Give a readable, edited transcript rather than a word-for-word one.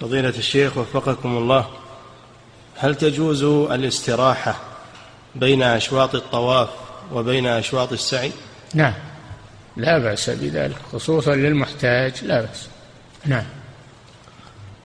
فضيلة الشيخ وفقكم الله، هل تجوز الاستراحة بين أشواط الطواف وبين أشواط السعي؟ نعم، لا بأس بذلك، خصوصا للمحتاج لا بأس. نعم.